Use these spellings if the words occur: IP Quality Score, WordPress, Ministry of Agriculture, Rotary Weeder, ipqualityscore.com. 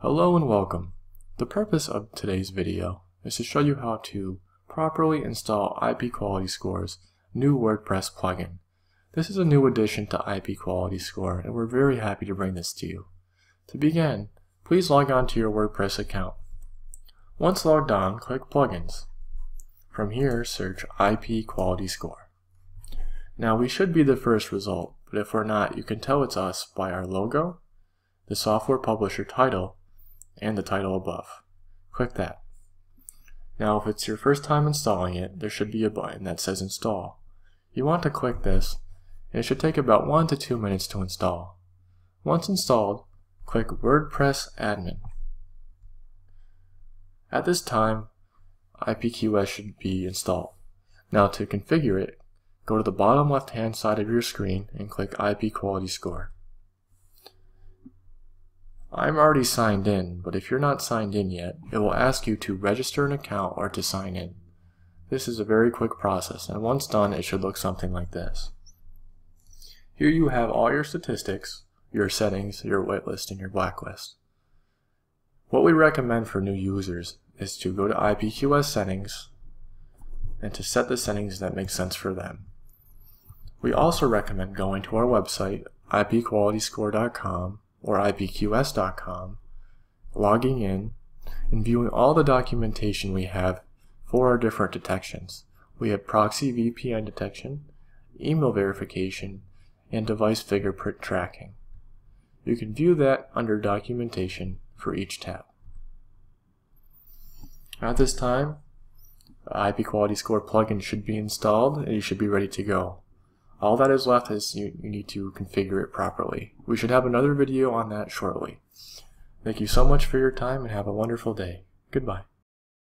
Hello and welcome. The purpose of today's video is to show you how to properly install IP Quality Score's new WordPress plugin. This is a new addition to IP Quality Score, and we're very happy to bring this to you. To begin, please log on to your WordPress account. Once logged on, click Plugins. From here, search IP Quality Score. Now we should be the first result, but if we're not, you can tell it's us by our logo, the software publisher title, and the title above. Click that. Now if it's your first time installing it, there should be a button that says install. You want to click this, and it should take about 1 to 2 minutes to install. Once installed, click WordPress Admin. At this time, IPQS should be installed. Now to configure it, go to the bottom left hand side of your screen and click IP Quality Score. I'm already signed in, but if you're not signed in yet, it will ask you to register an account or to sign in. This is a very quick process, and once done, it should look something like this. Here you have all your statistics, your settings, your whitelist, and your blacklist. What we recommend for new users is to go to IPQS settings and to set the settings that make sense for them. We also recommend going to our website, ipqualityscore.com, or ipqs.com, logging in, and viewing all the documentation we have for our different detections. We have proxy VPN detection, email verification, and device fingerprint tracking. You can view that under documentation for each tab. At this time, the IP Quality Score plugin should be installed and you should be ready to go. All that is left is you need to configure it properly. We should have another video on that shortly. Thank you so much for your time and have a wonderful day. Goodbye.